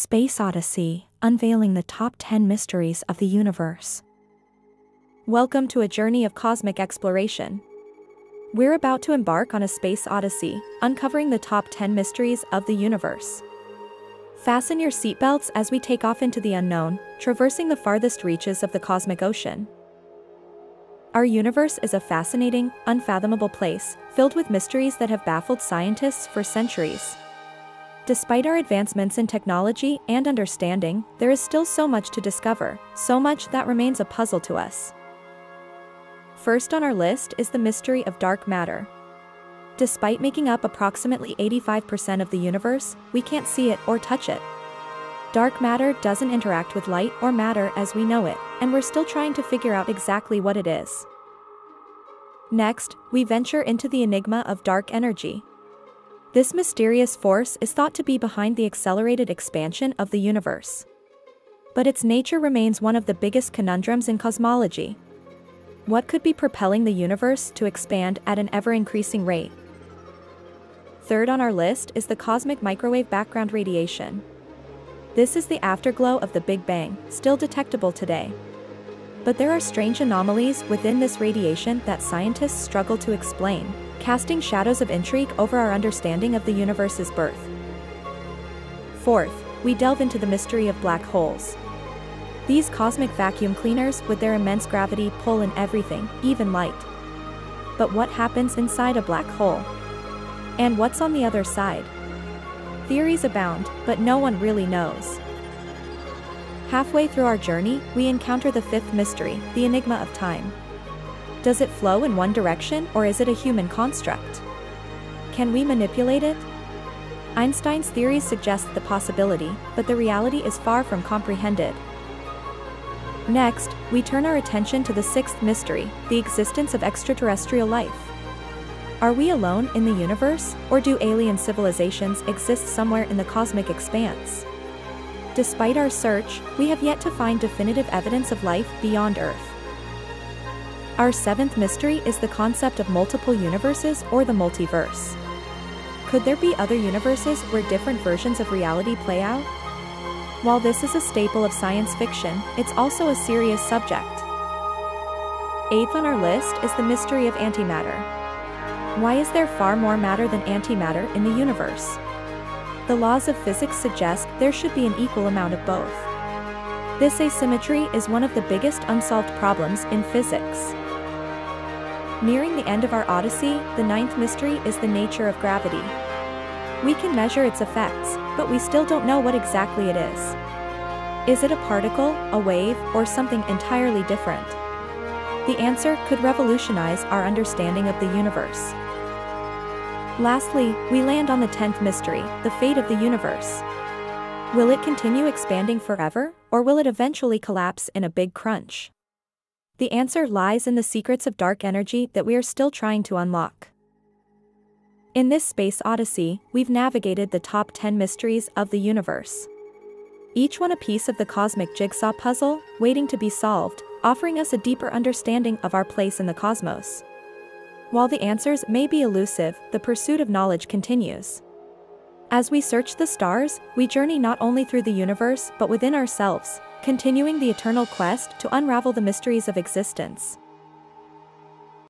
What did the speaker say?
Space Odyssey, unveiling the top 10 mysteries of the universe. Welcome to a journey of cosmic exploration. We're about to embark on a space odyssey, uncovering the top 10 mysteries of the universe. Fasten your seatbelts as we take off into the unknown, traversing the farthest reaches of the cosmic ocean. Our universe is a fascinating, unfathomable place, filled with mysteries that have baffled scientists for centuries. Despite our advancements in technology and understanding, there is still so much to discover, so much that remains a puzzle to us. First on our list is the mystery of dark matter. Despite making up approximately 85% of the universe, we can't see it or touch it. Dark matter doesn't interact with light or matter as we know it, and we're still trying to figure out exactly what it is. Next, we venture into the enigma of dark energy. This mysterious force is thought to be behind the accelerated expansion of the universe. But its nature remains one of the biggest conundrums in cosmology. What could be propelling the universe to expand at an ever-increasing rate? Third on our list is the cosmic microwave background radiation. This is the afterglow of the Big Bang, still detectable today. But there are strange anomalies within this radiation that scientists struggle to explain, casting shadows of intrigue over our understanding of the universe's birth. Fourth, we delve into the mystery of black holes. These cosmic vacuum cleaners with their immense gravity pull in everything, even light. But what happens inside a black hole? And what's on the other side? Theories abound, but no one really knows. Halfway through our journey, we encounter the fifth mystery, the enigma of time. Does it flow in one direction, or is it a human construct? Can we manipulate it? Einstein's theories suggest the possibility, but the reality is far from comprehended. Next, we turn our attention to the sixth mystery, the existence of extraterrestrial life. Are we alone in the universe, or do alien civilizations exist somewhere in the cosmic expanse? Despite our search, we have yet to find definitive evidence of life beyond Earth. Our seventh mystery is the concept of multiple universes or the multiverse. Could there be other universes where different versions of reality play out? While this is a staple of science fiction, it's also a serious subject. Eighth on our list is the mystery of antimatter. Why is there far more matter than antimatter in the universe? The laws of physics suggest there should be an equal amount of both. This asymmetry is one of the biggest unsolved problems in physics. Nearing the end of our odyssey, the ninth mystery is the nature of gravity. We can measure its effects, but we still don't know what exactly it is. Is it a particle, a wave, or something entirely different? The answer could revolutionize our understanding of the universe. Lastly, we land on the 10th mystery, the fate of the universe. Will it continue expanding forever, or will it eventually collapse in a big crunch? The answer lies in the secrets of dark energy that we are still trying to unlock. In this space odyssey, we've navigated the top 10 mysteries of the universe. Each one a piece of the cosmic jigsaw puzzle, waiting to be solved, offering us a deeper understanding of our place in the cosmos. While the answers may be elusive, the pursuit of knowledge continues. As we search the stars, we journey not only through the universe but within ourselves, continuing the eternal quest to unravel the mysteries of existence.